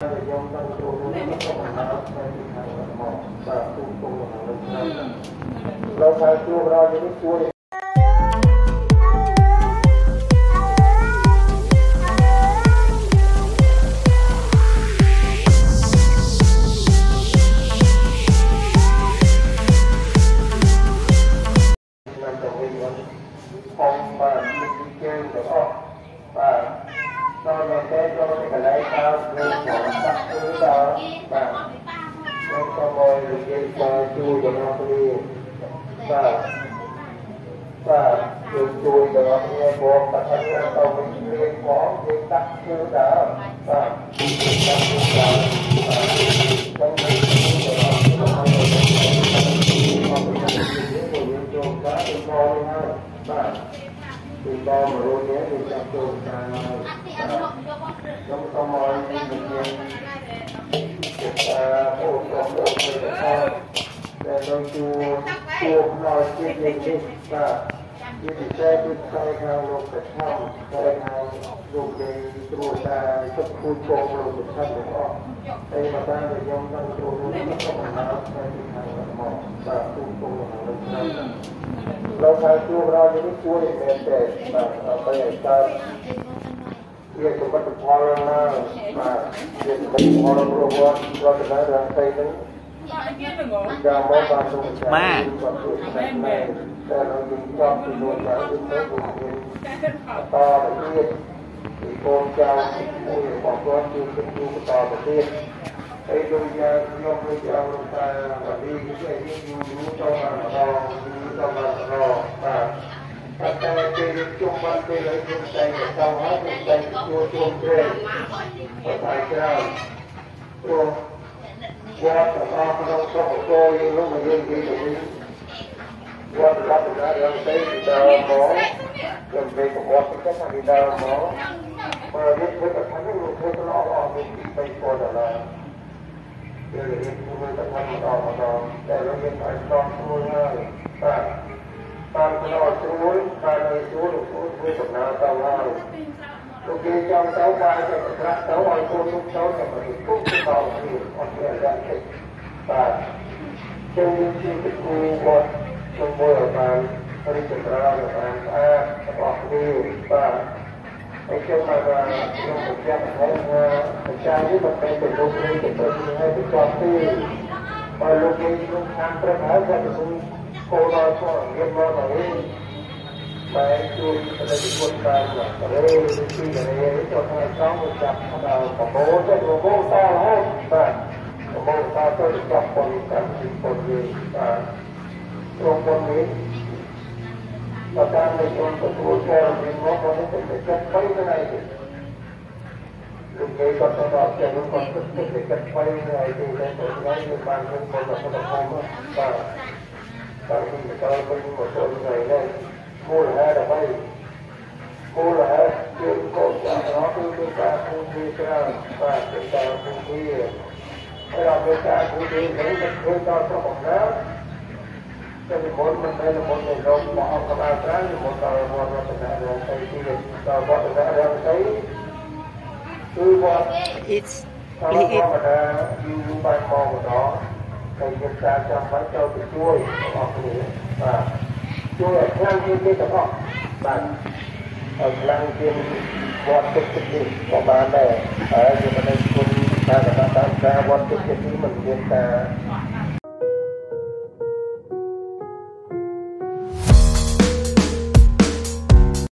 เราใช้ตัวเราอยู่ในตัวเราใช้ตัวเราอยู่ในตัวเองแต่ไปอย่างตาเรียกสมบัติพอแล้วนะมาเรียกสมบัติพอแล้วว่าเราจะได้รับใช้นั้นจะมองตาสมบัติมาแต่เราจึงต้องดูแลดูแลดูแลตาเรียกที่กองเจ้าผู้บอกว่าดูเป็นดูตาเรียกไอ้ดวงยาดวงวิญญาณตาวันนี้ก็จะอยู่ต่อมาต่อต่อมาต่อมาแต่แต่เป็นจงมันเป็นอะไรจงใจต่อหาใจตัวจงเกลียดไปเจ้าตัววัดต่อมาเราต้องตัวยังรู้มันยังดีอยู่วัดรับได้ยังใช้ดาวหมอจนไปกับวัดก็ใช้ดาวหมอเมื่อเรียนเพื่อทำให้รู้เพื่อรอบออกเป็นที่ไปก่อนแล้วเดี๋ยวเรียนรู้เรื่องการทำต่อมาต่อแต่เราเรียนไปต่อสู้ง่ายแต่การต่อสู้การไปสู้สู้ด้วยศรัทธาต่อมาโอเคจำเต้าไปจะกระเต้าไอ้คนทุกเต้าจะมาทุกเต้าที่ออกจากการศึกแต่จงมีจิตมุ่งมั่นจงมุ่งมั่นปฏิจจาระการอ่านออกดีแต่ไอ้เจ้ามาลงจากยังไงนะอาจารย์ที่มันเป็นตัวลูกนี้เป็นตัวนี้ให้เป็นตัวที่พอลูกนี้ลูกทางประหารจะเป็นโคโรช่องเรียบร้อยไหมไปดูอะไรที่ควรการอะไรที่อะไรที่จะให้ต้องจับเราโบ้จะโบ้ตาให้บ้างโบ้ตาต้องจับคนกันคนนี้ตรงคนนี้ประการในตรงประตูแก้วมีหม้อคนนี้เป็นเด็กไปไม่ได้ลูกเด็กก็ต้องรับเจ้าลูกคนนี้เป็นเด็กไปไม่ได้ดูแลตัวเองอยู่บ้านลูกคนละคนละคนบ้างบางทีก็ต้องมีหมดตัวเลยเลยมูลหายอะไรมูลหายเกี่ยวกับน้องผู้พิการผู้พิการบ้านผู้พิการผู้พิการให้เราผู้พิการผู้พิการเป็นผู้ต่อสู้ของเราจะมีคนมันไม่ละคนในโลกมองกระมาตราหรือมองตาเรามองเราเป็นอะไรเราใช้ที่เราบอกเป็นอะไรเราใช้คือว่าถ้าเราไม่ได้อยู่บ้านมองกันเนาะใครจะตามจำมันเจ้าไปช่วยออกหนีมาช่วยพลังยืนได้เฉพาะบ้านพลังยืนวัดตุกตุกนี่ออกมาได้อะไรที่มันเป็นคนตาตาตาวัดตุกตุกนี่มันเรียนตา